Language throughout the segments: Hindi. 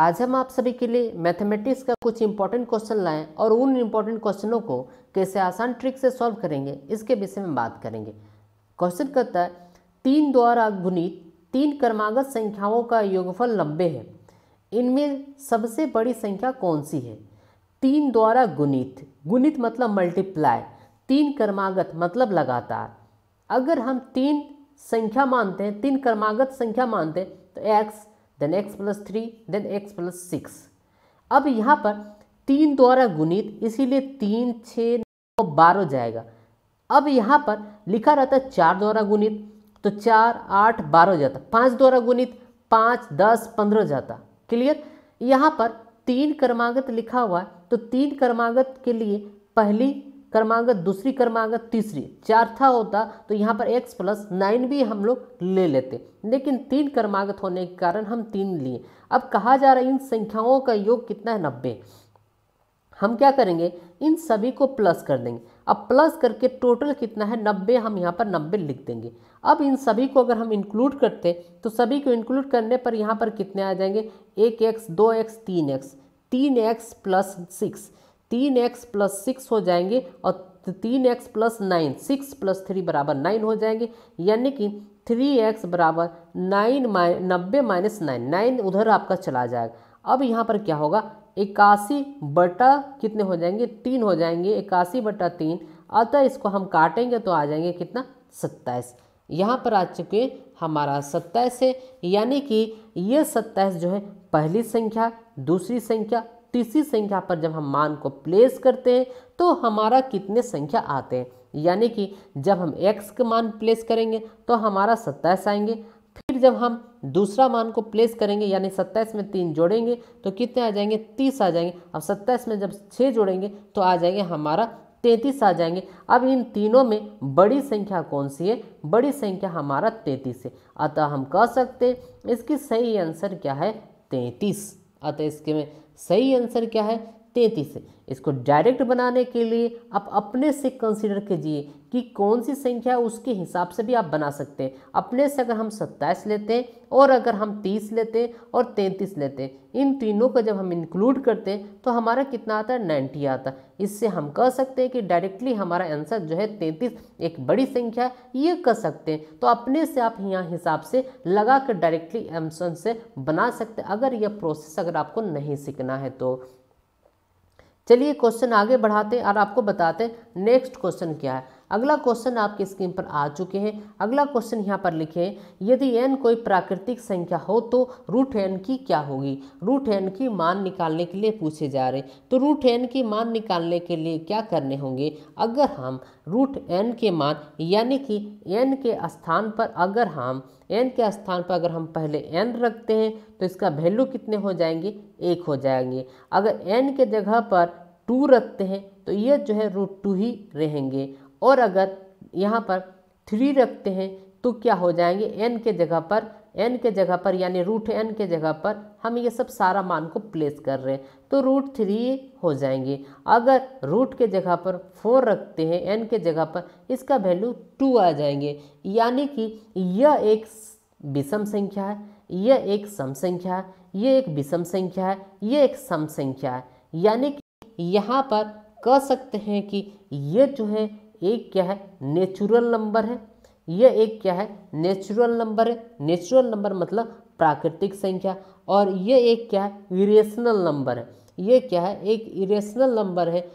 आज हम आप सभी के लिए मैथमेटिक्स का कुछ इंपॉर्टेंट क्वेश्चन लाएँ और उन इंपॉर्टेंट क्वेश्चनों को कैसे आसान ट्रिक से सॉल्व करेंगे, इसके विषय में बात करेंगे। क्वेश्चन कहता है 3 द्वारा गुणित 3 क्रमागत संख्याओं का योगफल 90 है, इनमें सबसे बड़ी संख्या कौन सी है। 3 द्वारा गुणित, गुणित मतलब मल्टीप्लाई, 3 क्रमागत मतलब लगातार। अगर हम 3 संख्या मानते हैं, 3 क्रमागत संख्या मानते हैं तो x, then x plus 3, then x plus 6। अब यहाँ पर 3 द्वारा गुणित, इसीलिए 3, 6, 9, 12 जाएगा। अब यहाँ पर लिखा रहता है 4 द्वारा गुणित तो 4, 8, 12 जाता। 5 द्वारा गुणित 5, 10, 15 जाता। क्लियर। यहाँ पर 3 क्रमागत लिखा हुआ है तो 3 क्रमागत के लिए पहली क्रमागत, दूसरी क्रमागत, तीसरी, चौथा होता तो यहाँ पर x प्लस 9 भी हम लोग ले लेते, लेकिन 3 क्रमागत होने के कारण हम 3 लिए। अब कहा जा रहा है इन संख्याओं का योग कितना है, 90। हम क्या करेंगे, इन सभी को प्लस कर देंगे। अब प्लस करके टोटल कितना है, 90। हम यहाँ पर 90 लिख देंगे। अब इन सभी को अगर हम इंक्लूड करते तो सभी को इंक्लूड करने पर यहाँ पर कितने आ जाएंगे, 1x, 2x, 3x, 3x plus 6 हो जाएंगे और 3x प्लस 9, 6 प्लस 3 बराबर 9 हो जाएंगे। यानी कि 3x बराबर 9 90 माइनस 9, 9 उधर आपका चला जाएगा। अब यहाँ पर क्या होगा, 81 बटा कितने हो जाएंगे, 3 हो जाएंगे, 81 बटा 3। अतः इसको हम काटेंगे तो आ जाएंगे कितना, 27। यहाँ पर आ चुके हमारा 27 है। यानी कि ये 27 जो है, पहली संख्या, दूसरी संख्या, तीसरी संख्या पर जब हम मान को प्लेस करते हैं तो हमारा कितने संख्या आते हैं। यानी कि जब हम x के मान प्लेस करेंगे तो हमारा 27 आएंगे। फिर जब हम दूसरा मान को प्लेस करेंगे यानी 27 में 3 जोड़ेंगे तो कितने आ जाएंगे, 30 आ जाएंगे। अब 27 में जब 6 जोड़ेंगे तो आ जाएंगे हमारा 33 आ जाएंगे। अब इन तीनों में बड़ी संख्या कौन सी है, बड़ी संख्या हमारा 33 है। अतः हम कह सकते हैं इसकी सही आंसर क्या है, 33। अतः इसके में सही आंसर क्या है, 33 है। इसको डायरेक्ट बनाने के लिए आप अपने से कंसीडर कीजिए कि कौन सी संख्या, उसके हिसाब से भी आप बना सकते हैं। अपने से अगर हम 27 लेते हैं और अगर हम 30 लेते हैं और 33 लेते हैं, इन तीनों को जब हम इंक्लूड करते हैं तो हमारा कितना आता है, 90 आता है। इससे हम कह सकते हैं कि डायरेक्टली हमारा आंसर जो है 33 एक बड़ी संख्या है, ये कह सकते हैं। तो अपने से आप यहाँ हिसाब से लगा कर डायरेक्टली आंसर से बना सकते हैं, अगर यह प्रोसेस अगर आपको नहीं सीखना है तो। चलिए क्वेश्चन आगे बढ़ाते हैं और आपको बताते हैं नेक्स्ट क्वेश्चन क्या है। अगला क्वेश्चन आपकी स्क्रीन पर आ चुके हैं। अगला क्वेश्चन यहाँ पर लिखे, यदि n कोई प्राकृतिक संख्या हो तो √n की क्या होगी। √n की मान निकालने के लिए पूछे जा रहे, तो √n की मान निकालने के लिए क्या करने होंगे। अगर हम √n के मान यानी कि n के स्थान पर अगर हम पहले n रखते हैं तो इसका वैल्यू कितने हो जाएंगे, 1 हो जाएंगे। अगर n के जगह पर 2 रखते हैं तो ये जो है √2 ही रहेंगे, और अगर यहाँ पर 3 रखते हैं तो क्या हो जाएंगे, n के जगह पर यानी √n के जगह पर हम ये सब सारा मान को प्लेस कर रहे हैं तो √3 हो जाएंगे। अगर रूट के जगह पर 4 रखते हैं n के जगह पर, इसका वैल्यू 2 आ जाएंगे। यानी कि यह एक विषम संख्या है, यह एक सम संख्या है, यह एक विषम संख्या है, यह एक सम संख्या है। यानी कि यहाँ पर कह सकते हैं कि यह जो है एक क्या है, नेचुरल नंबर है। यह एक क्या है, नेचुरल नंबर है। नेचुरल नंबर मतलब प्राकृतिक संख्या। और यह एक क्या है, इरेशनल नंबर है। यह क्या है, एक इरेशनल नंबर है।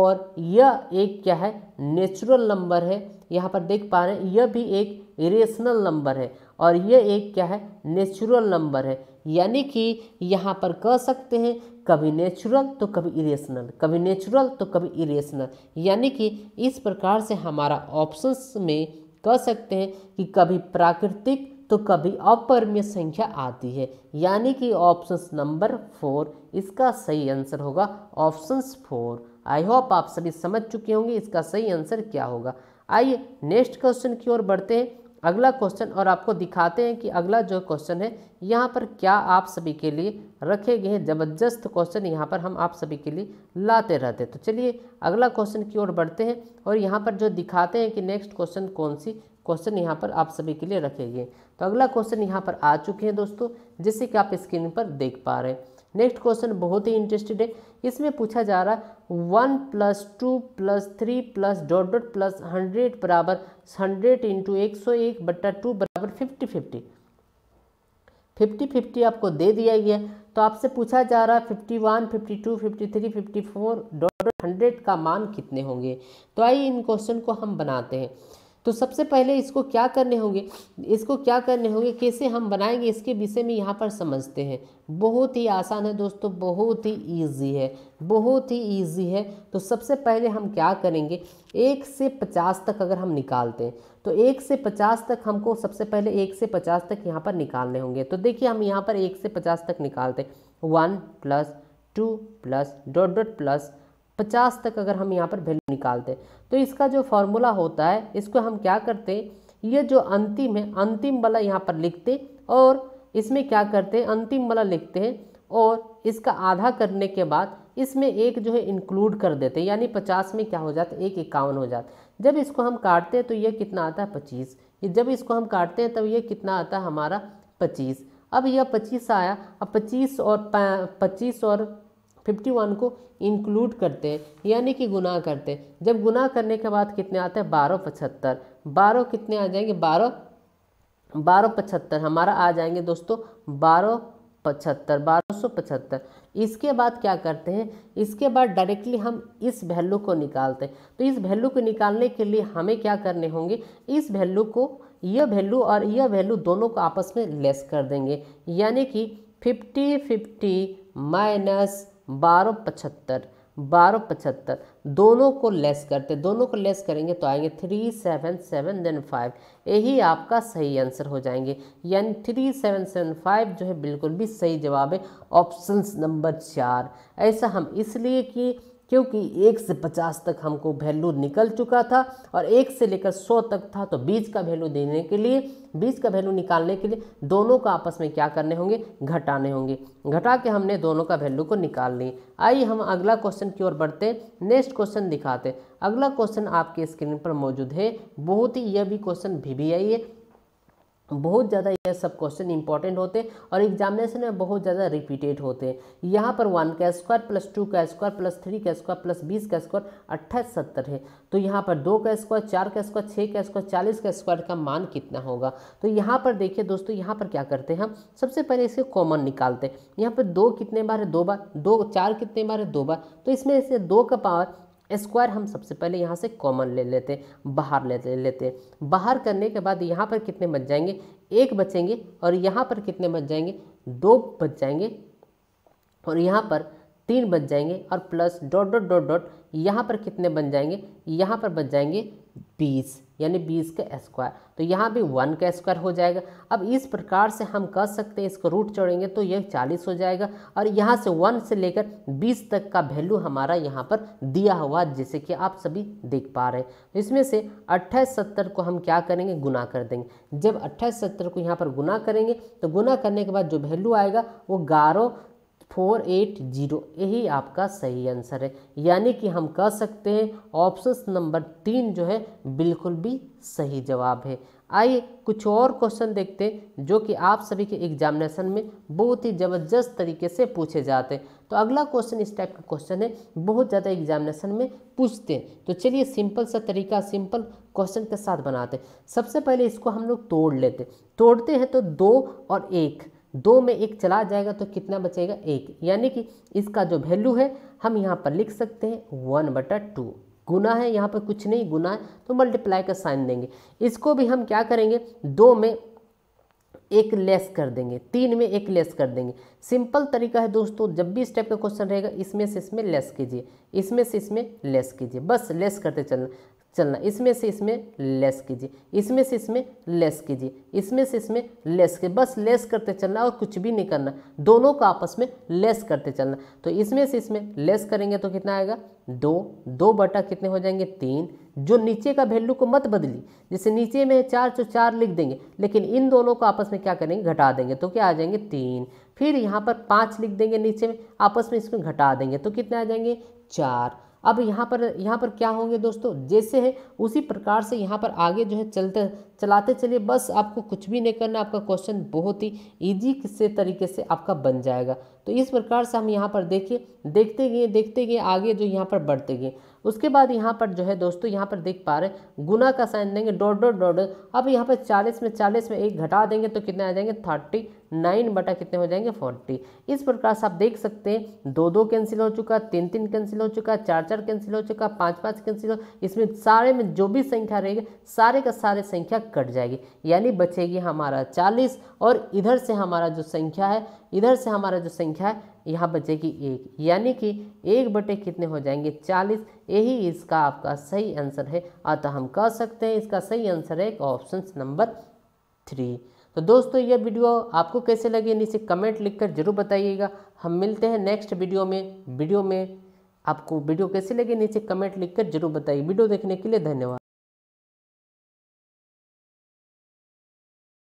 और यह एक क्या है, नेचुरल नंबर है। यहाँ पर देख पा रहे हैं, यह भी एक इरेशनल नंबर है और यह एक क्या है, नेचुरल नंबर है। यानी कि यहाँ पर कह सकते हैं कभी नेचुरल तो कभी इरेशनल, कभी नेचुरल तो कभी इरेशनल। यानी कि इस प्रकार से हमारा ऑप्शंस में कह सकते हैं कि कभी प्राकृतिक तो कभी अपरिमेय संख्या आती है। यानी कि ऑप्शंस नंबर 4 इसका सही आंसर होगा, ऑप्शंस 4। आई होप आप सभी समझ चुके होंगे इसका सही आंसर क्या होगा। आइए नेक्स्ट क्वेश्चन की ओर बढ़ते हैं, अगला क्वेश्चन, और आपको दिखाते हैं कि अगला जो क्वेश्चन है यहाँ पर क्या आप सभी के लिए रखे गए हैं। ज़बरदस्त क्वेश्चन यहाँ पर हम आप सभी के लिए लाते रहते हैं। तो चलिए अगला क्वेश्चन की ओर बढ़ते हैं और यहाँ पर जो दिखाते हैं कि नेक्स्ट क्वेश्चन कौन सी क्वेश्चन यहाँ पर आप सभी के लिए रखे गए। तो अगला क्वेश्चन यहाँ पर आ चुके हैं दोस्तों, जैसे कि आप स्क्रीन पर देख पा रहे हैं। नेक्स्ट क्वेश्चन बहुत ही इंटरेस्टेड है, इसमें पूछा जा रहा है 1 + 2 + 3 + ... 100 बराबर 100 × 101 बटा 2 बराबर 50-50 50-50 आपको दे दिया गया है। तो आपसे पूछा जा रहा है 51, 52, 53, 54 / 100 का मान कितने होंगे। तो आइए इन क्वेश्चन को हम बनाते हैं। तो सबसे पहले इसको क्या करने होंगे, कैसे हम बनाएंगे इसके विषय में यहाँ पर समझते हैं। बहुत ही आसान है दोस्तों, बहुत ही ईजी है, तो सबसे पहले हम क्या करेंगे, 1 से 50 तक अगर हम निकालते हैं तो 1 से 50 तक हमको सबसे पहले 1 से 50 तक यहाँ पर निकालने होंगे। तो देखिए हम यहाँ पर 1 से 50 तक निकालते हैं 1 + 2 + ... 50 तक अगर हम यहाँ पर वैल्यू निकालते हैं तो इसका जो फॉर्मूला होता है इसको हम क्या करते हैं, ये जो अंतिम है अंतिम वाला यहाँ पर लिखते और इसमें क्या करते हैं अंतिम वाला लिखते हैं और इसका आधा करने के बाद इसमें एक जो है इंक्लूड कर देते हैं, यानी 50 में क्या हो जाता है 51 हो जाता है। जब इसको हम काटते हैं तो ये कितना आता है 25, जब इसको हम काटते हैं तब ये कितना आता है हमारा 25। अब यह 25 आया, अब 25 और 51 को इंक्लूड करते हैं यानी कि गुना करते हैं। जब गुना करने के बाद कितने आते हैं 12, 75 12 कितने आ जाएंगे 12, 12, 75 हमारा आ जाएंगे दोस्तों 1275 इसके बाद क्या करते हैं, इसके बाद डायरेक्टली हम इस वैल्यू को निकालते हैं। तो इस वैल्यू को निकालने के लिए हमें क्या करने होंगे, इस वैल्यू को यह वैल्यू और यह वैल्यू दोनों को आपस में लेस कर देंगे, यानी कि 50, 50 - 12, 75 दोनों को लेस करते, दोनों को लेस करेंगे तो आएंगे 3, 7, 7 देन 5, यही आपका सही आंसर हो जाएंगे, यानी 3775 जो है बिल्कुल भी सही जवाब है, ऑप्शन नंबर 4। ऐसा हम इसलिए कि क्योंकि 1 से 50 तक हमको वैल्यू निकल चुका था और 1 से लेकर 100 तक था, तो बीच का वैल्यू निकालने के लिए दोनों का आपस में क्या करने होंगे घटाने होंगे, घटा के हमने दोनों का वैल्यू को निकाल ली। आइए हम अगला क्वेश्चन की ओर बढ़ते हैं, नेक्स्ट क्वेश्चन दिखाते हैं। अगला क्वेश्चन आपके स्क्रीन पर मौजूद है, बहुत ही यह भी क्वेश्चन वीवीआई है, बहुत ज़्यादा यह सब क्वेश्चन इंपॉर्टेंट होते हैं और एग्जामिनेशन में बहुत ज़्यादा रिपीटेड होते हैं। यहाँ पर 1 का स्क्वायर + 2 का स्क्वायर + 3 का स्क्वायर + 20 का स्क्वायर 28, 70 है। तो यहाँ पर 2 का स्क्वायर, 4 का स्क्वायर, 6 का स्क्वायर, 40 का मान कितना होगा। तो यहाँ पर देखिए दोस्तों, यहाँ पर क्या करते हैं हम सबसे पहले इसके कॉमन निकालते हैं। यहाँ पर 2 कितने बार है 2 बार, 2, 4 कितने बार है 2 बार, तो इसमें से 2 का पावर स्क्वायर हम सबसे पहले यहाँ से कॉमन ले लेते हैं, बाहर लेते हैं। बाहर करने के बाद यहाँ पर कितने बच जाएंगे 1 बचेंगे और यहाँ पर कितने बच जाएंगे 2 बच जाएंगे और यहाँ पर 3 बच जाएंगे और प्लस ... यहाँ पर कितने बन जाएंगे, यहाँ पर बच जाएंगे 20, यानी 20 का स्क्वायर। तो यहाँ भी 1 का स्क्वायर हो जाएगा। अब इस प्रकार से हम कह सकते हैं, इसको रूट चढ़ेंगे तो यह 40 हो जाएगा और यहाँ से 1 से लेकर 20 तक का वैल्यू हमारा यहाँ पर दिया हुआ, जैसे कि आप सभी देख पा रहे हैं। इसमें से 28, 70 को हम क्या करेंगे गुना कर देंगे। जब 28, 70 को यहाँ पर गुना करेंगे तो गुना करने के बाद जो वैल्यू आएगा वो 11480, यही आपका सही आंसर है, यानी कि हम कह सकते हैं ऑप्शन नंबर 3 जो है बिल्कुल भी सही जवाब है। आइए कुछ और क्वेश्चन देखते हैं जो कि आप सभी के एग्जामिनेशन में बहुत ही ज़बरदस्त तरीके से पूछे जाते हैं। तो अगला क्वेश्चन इस टाइप का क्वेश्चन है, बहुत ज़्यादा एग्जामिनेशन में पूछते हैं। तो चलिए सिंपल सा तरीका, सिंपल क्वेश्चन के साथ बनाते हैं। सबसे पहले इसको हम लोग तोड़ते हैं तो 2 और 1, 2 में 1 चला जाएगा तो कितना बचेगा 1, यानी कि इसका जो वैल्यू है हम यहाँ पर लिख सकते हैं 1/2। गुना है, यहाँ पर कुछ नहीं गुना है तो मल्टीप्लाई का साइन देंगे। इसको भी हम क्या करेंगे 2 में 1 लेस कर देंगे, 3 में 1 लेस कर देंगे। सिंपल तरीका है दोस्तों, जब भी इस टाइप का क्वेश्चन रहेगा इसमें से इसमें लेस कीजिए, इसमें से इसमें लेस कीजिए, बस लेस करते चलना, इसमें से इसमें लेस कीजिए, इसमें से इसमें लेस कीजिए, इसमें से इसमें लेस कीजिए, बस लेस करते चलना और कुछ भी नहीं करना, दोनों को आपस में लेस करते चलना। तो इसमें से इसमें लेस करेंगे तो कितना आएगा 2, 2 बटा कितने हो जाएंगे 3। जो नीचे का वैल्यू को मत बदली, जैसे नीचे में 4 तो 4 लिख देंगे, लेकिन इन दोनों को आपस में क्या करेंगे घटा देंगे तो क्या आ जाएंगे 3। फिर यहाँ पर 5 लिख देंगे नीचे में, आपस में इसमें घटा देंगे तो कितने आ जाएंगे 4। अब यहाँ पर क्या होंगे दोस्तों, जैसे है उसी प्रकार से यहाँ पर आगे जो है चलाते चलिए, बस आपको कुछ भी नहीं करना, आपका क्वेश्चन बहुत ही ईजी से तरीके से आपका बन जाएगा। तो तो इस प्रकार से हम यहाँ पर देखते गए आगे जो यहाँ पर बढ़ते गए। उसके बाद यहाँ पर जो है दोस्तों यहाँ पर देख पा रहे गुना का साइन देंगे डॉट डॉट डॉट। अब यहाँ पर 40 में 1 घटा देंगे तो कितना आ जाएंगे 39 बटा कितने हो जाएंगे 40। इस प्रकार से आप देख सकते हैं 2-2 कैंसिल हो चुका, 3-3 कैंसिल हो चुका, 4-4 कैंसिल हो चुका, 5-5 कैंसिल हो, इसमें सारे में जो भी संख्या रहेगी सारे का सारे संख्या कट जाएगी, यानी बचेगी हमारा 40। और इधर से हमारा जो संख्या है यहाँ बचेगी 1, यानी कि 1 बटे कितने हो जाएंगे 40। यही इसका आपका सही आंसर है। अतः हम कह सकते हैं इसका सही आंसर है ऑप्शन नंबर 3। तो दोस्तों यह वीडियो आपको कैसे लगे नीचे कमेंट लिखकर जरूर बताइएगा। हम मिलते हैं नेक्स्ट वीडियो में। आपको वीडियो कैसे लगे नीचे कमेंट लिखकर जरूर बताइए। वीडियो देखने के लिए धन्यवाद।